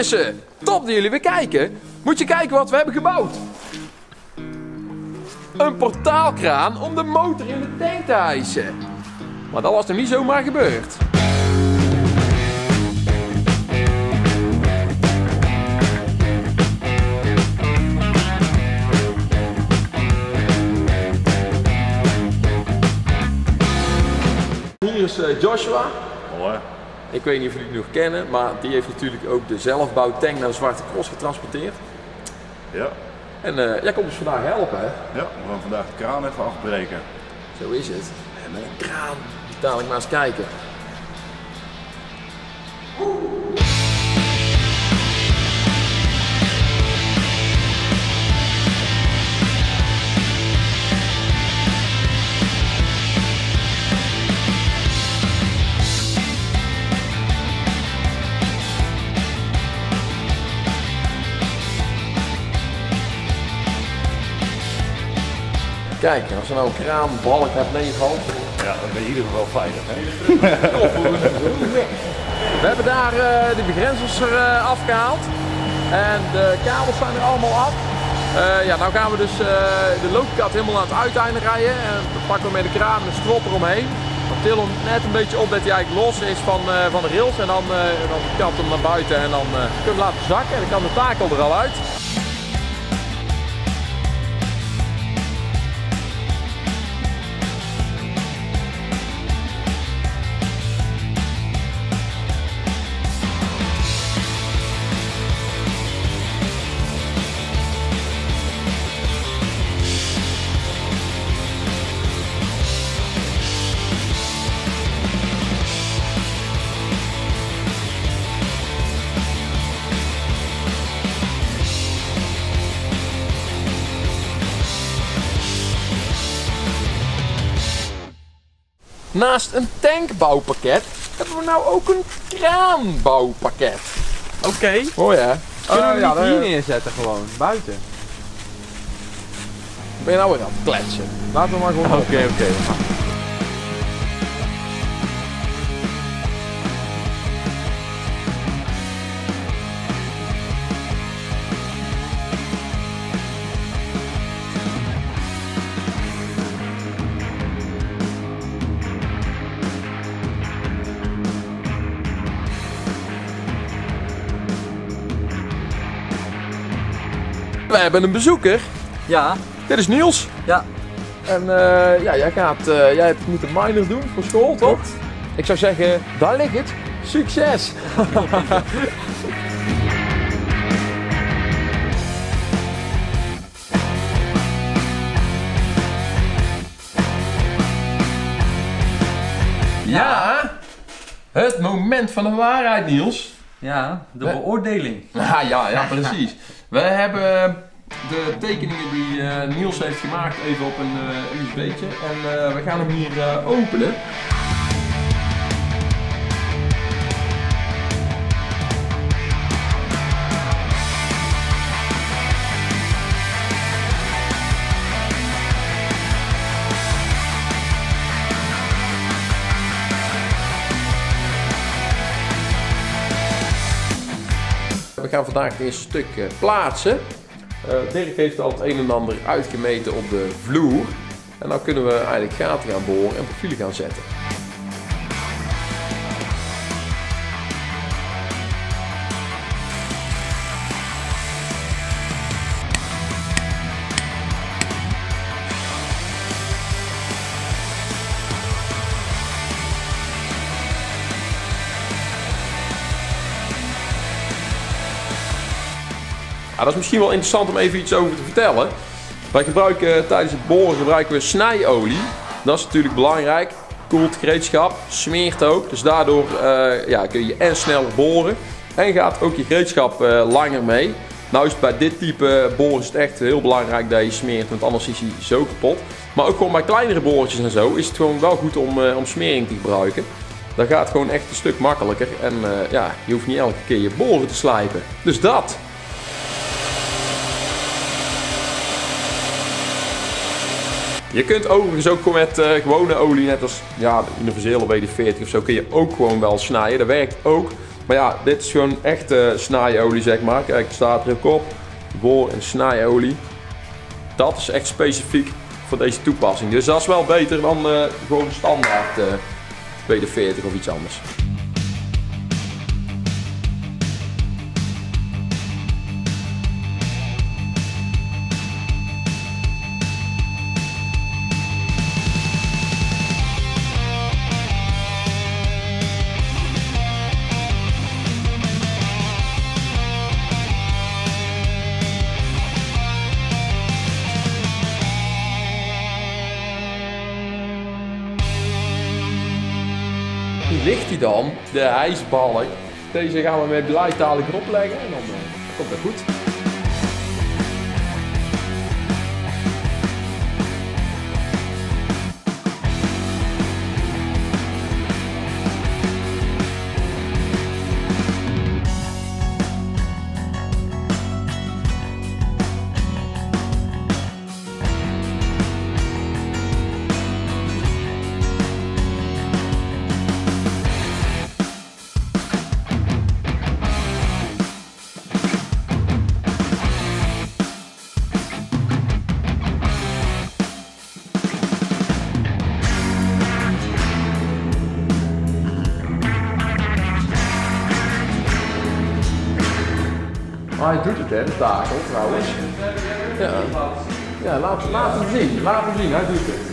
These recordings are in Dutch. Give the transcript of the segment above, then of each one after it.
mensen, top dat jullie weer kijken. Moet je kijken wat we hebben gebouwd. Een portaalkraan om de motor in de tank te hijsen. Maar dat was nog niet zomaar gebeurd. Hier is Joshua. Hoi. Ik weet niet of jullie het nog kennen, maar die heeft natuurlijk ook de zelfbouwtank naar de Zwarte Cross getransporteerd. Ja. En jij komt ons vandaag helpen, hè? Ja, we gaan vandaag de kraan even afbreken. Zo is het. En met een kraan. Dadelijk maar eens kijken. Kijk, als je nou een kraanbalk hebt leeggehaald. Ja, dan ben je in ieder geval veilig, hè? We hebben daar de begrenzers afgehaald. En de kabels zijn er allemaal af. Ja, nou gaan we dus de loopkat helemaal naar het uiteinde rijden. En dan pakken we met de kraan een strop eromheen. Dan tillen we hem net een beetje op dat hij eigenlijk los is van de rails. En dan kapt hem naar buiten en dan kunnen we laten zakken. En dan kan de takel er al uit. Naast een tankbouwpakket hebben we nou ook een kraanbouwpakket. Oké. Oh ja. Kunnen we die hier neerzetten gewoon, buiten? Ben je nou weer aan het kletsen? Laten we maar gewoon. Oké. Wij hebben een bezoeker. Ja. Dit is Niels. Ja. En ja, jij moet een minor doen voor school, toch? Klopt. Ik zou zeggen, daar ligt het. Succes! Ja, het moment van de waarheid, Niels. Ja, de beoordeling. Ja, precies. We hebben de tekeningen die Niels heeft gemaakt even op een USB'tje en we gaan hem hier openen. We gaan vandaag het eerste stuk plaatsen. Dirk heeft al het een en ander uitgemeten op de vloer. En dan kunnen we eigenlijk gaten gaan boren en profielen gaan zetten. Ja, dat is misschien wel interessant om even iets over te vertellen. Wij gebruiken tijdens het boren snijolie. Dat is natuurlijk belangrijk. Koelt gereedschap, smeert ook. Dus daardoor kun je en sneller boren en gaat ook je gereedschap langer mee. Nou is het bij dit type boren echt heel belangrijk dat je smeert, want anders is hij zo kapot. Maar ook gewoon bij kleinere boortjes en zo is het gewoon wel goed om smering te gebruiken. Dat gaat gewoon echt een stuk makkelijker en je hoeft niet elke keer je boren te slijpen. Dus dat! Je kunt overigens ook gewoon met gewone olie, net als de universele WD-40 of zo, kun je ook gewoon wel snijden. Dat werkt ook. Maar ja, dit is gewoon echt snaaiolie, zeg maar. Kijk, het staat er ook op. Boor- en snaaiolie. Dat is echt specifiek voor deze toepassing. Dus dat is wel beter dan gewoon standaard WD-40 of iets anders. Ligt hij dan, de ijsballen. Deze gaan we met blijtalig erop leggen en dan komt dat goed. Maar hij doet het, hè, de takel trouwens. Ja, ja, laat hem zien. Laat hem zien, hij doet het.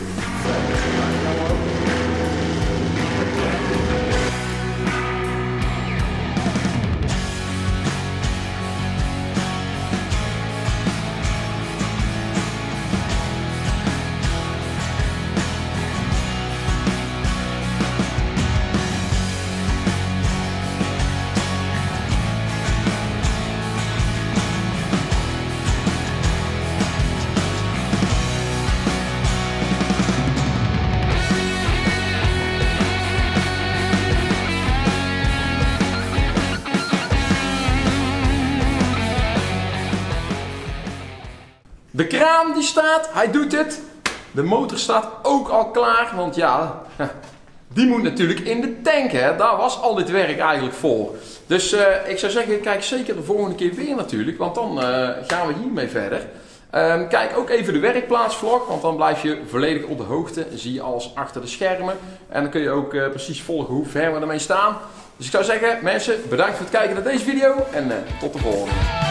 De kraan die staat, hij doet het. De motor staat ook al klaar, want ja, die moet natuurlijk in de tank, hè. Daar was al dit werk eigenlijk voor. Dus ik zou zeggen, kijk zeker de volgende keer weer natuurlijk, want dan gaan we hiermee verder. Kijk ook even de werkplaatsvlog, want dan blijf je volledig op de hoogte. Zie je alles achter de schermen en dan kun je ook precies volgen hoe ver we ermee staan. Dus ik zou zeggen, mensen, bedankt voor het kijken naar deze video en tot de volgende.